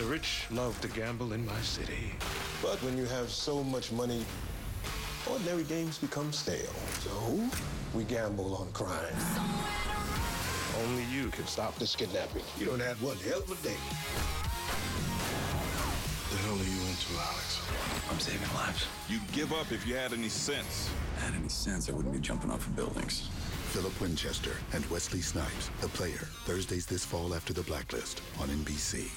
The rich love to gamble in my city. But when you have so much money, ordinary games become stale. So we gamble on crime. Only you can stop this kidnapping. You don't have one hell of a day. The hell are you into, Alex? I'm saving lives. You'd give up if you had any sense. Had any sense, I wouldn't be jumping off of buildings. Philip Winchester and Wesley Snipes, The Player. Thursdays this fall after The Blacklist on NBC.